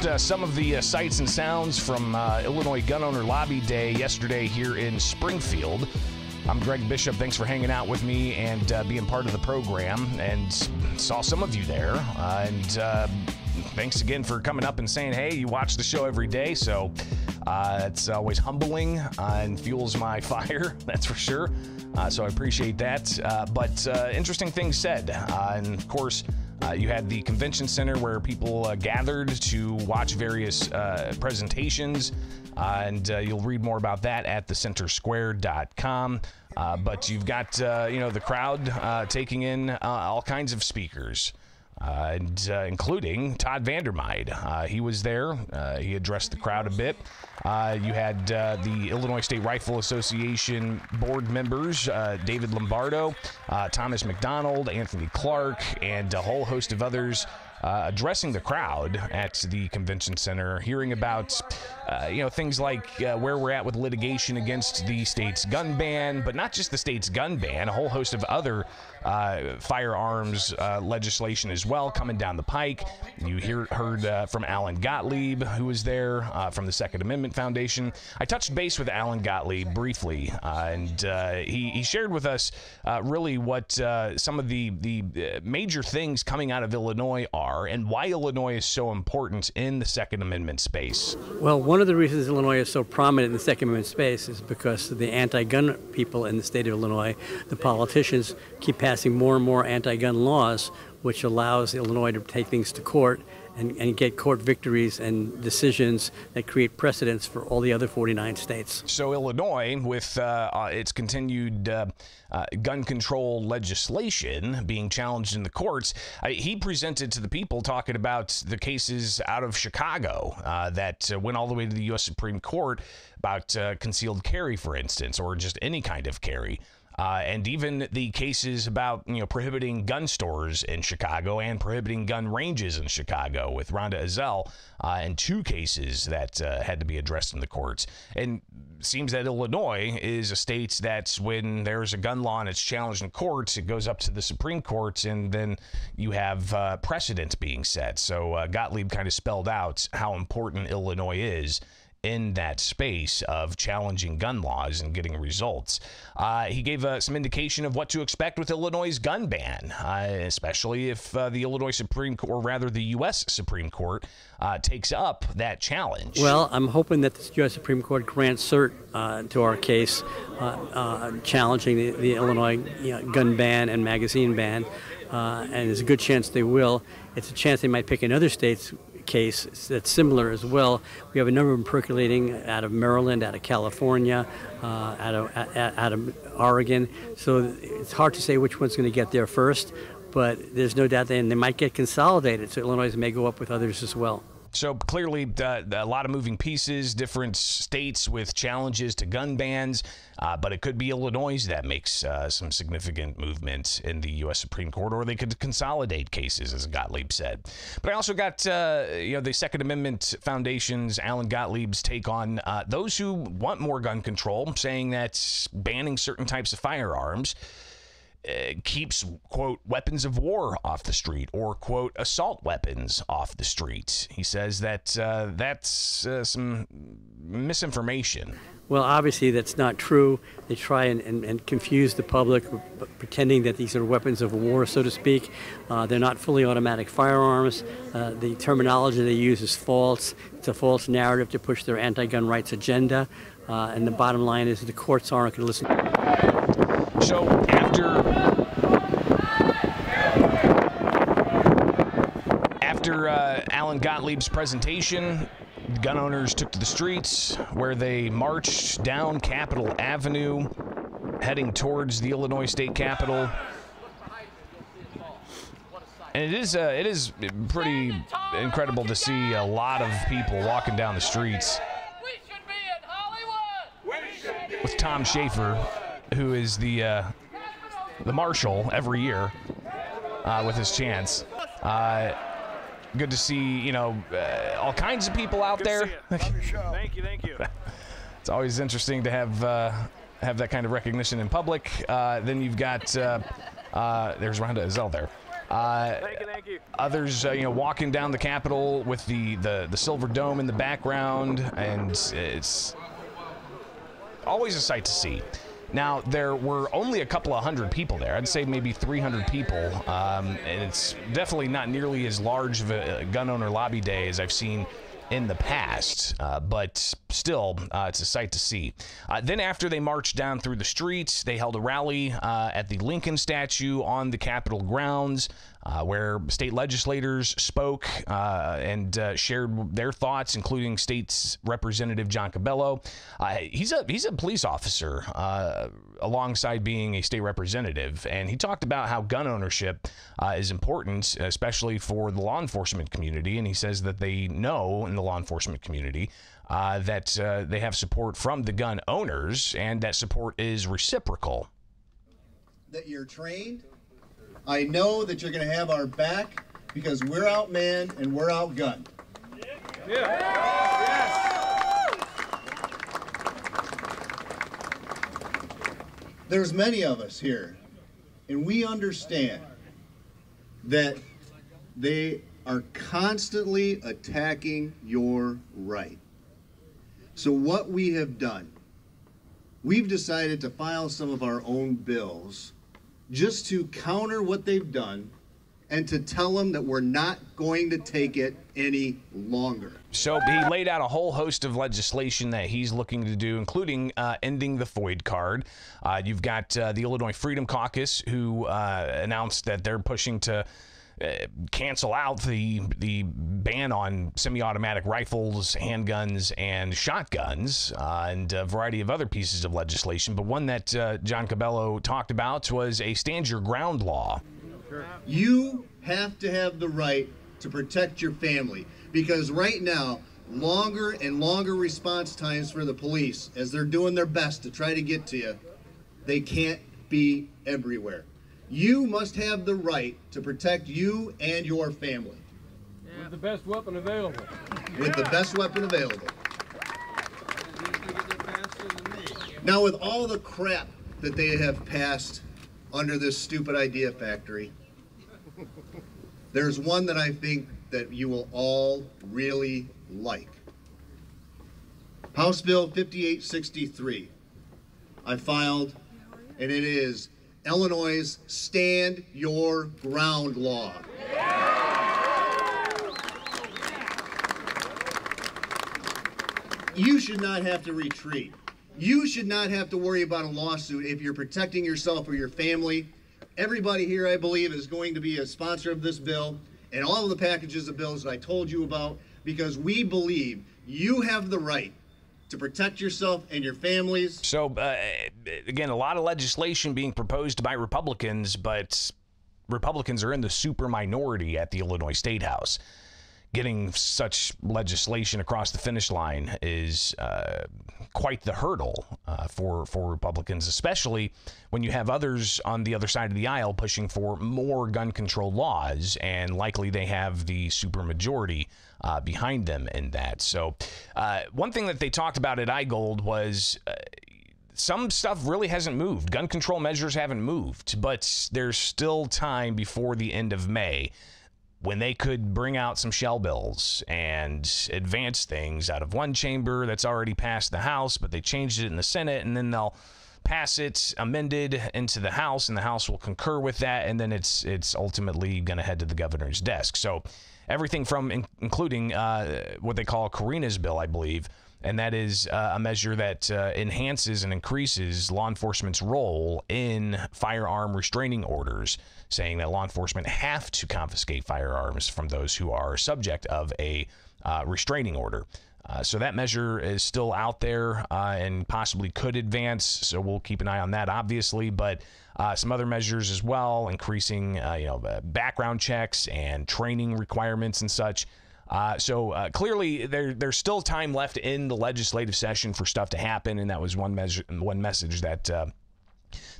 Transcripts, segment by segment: just some of the sights and sounds from Illinois Gun Owner Lobby Day yesterday here in Springfield. I'm Greg Bishop. Thanks for hanging out with me and being part of the program, and saw some of you there. Thanks again for coming up and saying, hey, you watch the show every day. So it's always humbling and fuels my fire, that's for sure. So I appreciate that. But interesting things said. And of course, you had the convention center where people gathered to watch various presentations. And you'll read more about that at thecentersquare.com. But you've got, the crowd taking in all kinds of speakers, including Todd Vandermeide. He was there. He addressed the crowd a bit. You had the Illinois State Rifle Association board members, David Lombardo, Thomas McDonald, Anthony Clark, and a whole host of others addressing the crowd at the convention center, hearing about, things like where we're at with litigation against the state's gun ban, but not just the state's gun ban, a whole host of other firearms legislation as well coming down the pike. You heard from Alan Gottlieb, who was there from the Second Amendment Foundation. I touched base with Alan Gottlieb briefly, and he shared with us really what some of the major things coming out of Illinois are, and why Illinois is so important in the Second Amendment space. Well, one of the reasons Illinois is so prominent in the Second Amendment space is because the anti-gun people in the state of Illinois, the politicians, keep passing more and more anti-gun laws, which allows Illinois to take things to court and get court victories and decisions that create precedents for all the other 49 states. So Illinois, with its continued gun control legislation being challenged in the courts, he presented to the people talking about the cases out of Chicago that went all the way to the U.S. Supreme Court about concealed carry, for instance, or just any kind of carry. And even the cases about prohibiting gun stores in Chicago and prohibiting gun ranges in Chicago with Rhonda Azzell and two cases that had to be addressed in the courts. And seems that Illinois is a state that's, when there's a gun law and it's challenged in courts, it goes up to the Supreme Court, and then you have precedents being set. So Gottlieb kind of spelled out how important Illinois is in that space of challenging gun laws and getting results. He gave some indication of what to expect with Illinois' gun ban, especially if the Illinois Supreme Court, or rather the U.S. Supreme Court, takes up that challenge. Well, I'm hoping that the U.S. Supreme Court grants cert to our case, challenging the Illinois gun ban and magazine ban, and there's a good chance they will. It's a chance they might pick in other states case that's similar as well. We have a number of them percolating out of Maryland, out of California, out of Oregon. So it's hard to say which one's going to get there first, but there's no doubt they might get consolidated. So Illinois may go up with others as well. So clearly a lot of moving pieces, different states with challenges to gun bans, but it could be Illinois that makes some significant movements in the U.S. Supreme Court, or they could consolidate cases, as Gottlieb said. But I also got, the Second Amendment Foundation's Alan Gottlieb's take on those who want more gun control, saying that banning certain types of firearms keeps, quote, weapons of war off the street, or, quote, assault weapons off the street. He says that that's some misinformation. Well, obviously that's not true. They try and confuse the public, pretending that these are weapons of war, so to speak. They're not fully automatic firearms. The terminology they use is false. It's a false narrative to push their anti-gun rights agenda. And the bottom line is the courts aren't going to listen. So after Alan Gottlieb's presentation, gun owners took to the streets, where they marched down Capitol Avenue, heading towards the Illinois State Capitol. And it is pretty incredible to see a lot of people walking down the streets. With Tom Schafer, who is the marshal every year with his chance. Good to see, all kinds of people out there. Thank you. It's always interesting to have that kind of recognition in public. Then you've got, there's Rhonda Azzell there. Thank you. Others, walking down the Capitol with the silver dome in the background, and it's always a sight to see. Now, there were only a couple of hundred people there. I'd say maybe 300 people. And it's definitely not nearly as large of a gun owner lobby day as I've seen in the past. But still, it's a sight to see. Then after they marched down through the streets, they held a rally at the Lincoln statue on the Capitol grounds, where state legislators spoke and shared their thoughts, including State Representative John Cabello. He's a police officer alongside being a state representative, and he talked about how gun ownership is important, especially for the law enforcement community. And he says that they know in the law enforcement community that they have support from the gun owners, and that support is reciprocal. That you're trained. I know that you're going to have our back because we're outmanned and we're outgunned. Yeah. Yeah. Yes. There's many of us here, and we understand that they are constantly attacking your right. So what we have done, we've decided to file some of our own bills just to counter what they've done and to tell them that we're not going to take it any longer. So he laid out a whole host of legislation that he's looking to do, including ending the FOID card. You've got the Illinois Freedom Caucus, who announced that they're pushing to cancel out the ban on semi-automatic rifles, handguns, and shotguns, and a variety of other pieces of legislation. But one that John Cabello talked about was a stand your ground law. You have to have the right to protect your family, because right now, longer and longer response times for the police, as they're doing their best to try to get to you, they can't be everywhere. You must have the right to protect you and your family. Yeah. With the best weapon available. With the best weapon available. Now, with all the crap that they have passed under this stupid idea factory, there's one that I think that you will all really like. House Bill 5863. I filed, and it is Illinois' Stand Your Ground Law. You should not have to retreat. You should not have to worry about a lawsuit if you're protecting yourself or your family. Everybody here, I believe, is going to be a sponsor of this bill and all of the packages of bills that I told you about, because we believe you have the right to protect yourself and your families. So, again, a lot of legislation being proposed by Republicans, but Republicans are in the super minority at the Illinois State House. Getting such legislation across the finish line is quite the hurdle for Republicans, especially when you have others on the other side of the aisle pushing for more gun control laws, and likely they have the supermajority behind them in that. So one thing that they talked about at iGold was some stuff really hasn't moved. Gun control measures haven't moved, but there's still time before the end of May when they could bring out some shell bills and advance things out of one chamber that's already passed the House, but they changed it in the Senate, and then they'll pass it amended into the House, and the House will concur with that, and then it's ultimately going to head to the governor's desk. So everything from including what they call Karina's bill, I believe, and that is a measure that enhances and increases law enforcement's role in firearm restraining orders, saying that law enforcement have to confiscate firearms from those who are subject of a restraining order. So that measure is still out there and possibly could advance, so we'll keep an eye on that, obviously. But some other measures as well, increasing background checks and training requirements and such. So clearly there's still time left in the legislative session for stuff to happen, and that was one message that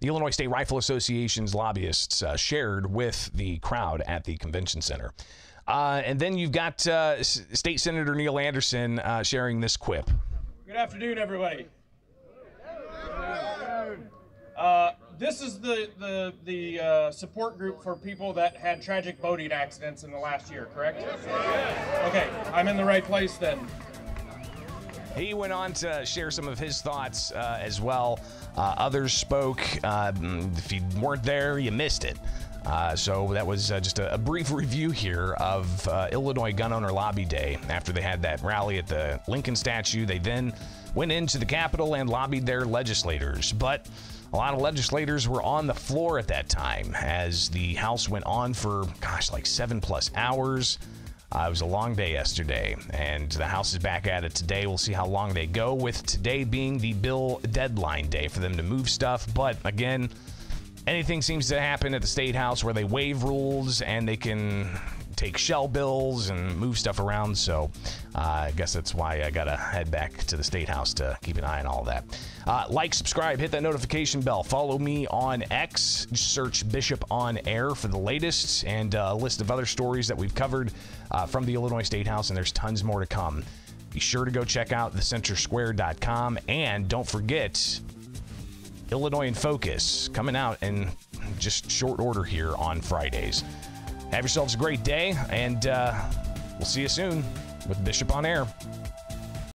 the Illinois State Rifle Association's lobbyists shared with the crowd at the convention center. And then you've got State Senator Neil Anderson sharing this quip. Good afternoon, everybody. This This is the support group for people that had tragic boating accidents in the last year, correct? Okay, I'm in the right place then. He went on to share some of his thoughts as well. Others spoke. If you weren't there, you missed it. So that was just a brief review here of Illinois Gun Owner Lobby Day. After they had that rally at the Lincoln statue, they then went into the Capitol and lobbied their legislators. But a lot of legislators were on the floor at that time as the House went on for, gosh, like 7+ hours. It was a long day yesterday, and the House is back at it today. We'll see how long they go, with today being the bill deadline day for them to move stuff. But again, anything seems to happen at the State House where they waive rules and they can take shell bills and move stuff around. So I guess that's why I gotta head back to the State House to keep an eye on all that. Like, subscribe, hit that notification bell. Follow me on X. Search Bishop on Air for the latest and a list of other stories that we've covered from the Illinois State House, and there's tons more to come. Be sure to go check out thecentersquare.com, and don't forget Illinois in Focus, coming out in just short order here on Fridays. Have yourselves a great day, and we'll see you soon with Bishop on Air.